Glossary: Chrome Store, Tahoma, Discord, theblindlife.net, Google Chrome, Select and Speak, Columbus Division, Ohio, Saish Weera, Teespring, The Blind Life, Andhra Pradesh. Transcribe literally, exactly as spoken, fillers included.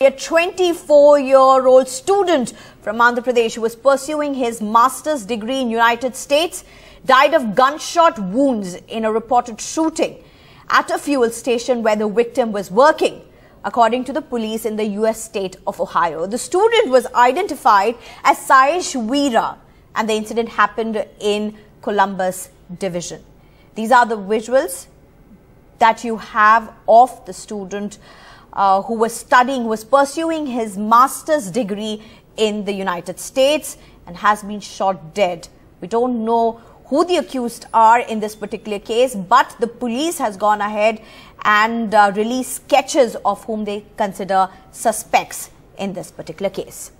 A twenty-four-year-old student from Andhra Pradesh who was pursuing his master's degree in United States died of gunshot wounds in a reported shooting at a fuel station where the victim was working, according to the police in the U S state of Ohio. The student was identified as Saish Weera, and the incident happened in Columbus Division. These are the visuals that you have of the student Uh, who was studying, was pursuing his master's degree in the United States and has been shot dead. We don't know who the accused are in this particular case, but the police has gone ahead and uh, released sketches of whom they consider suspects in this particular case.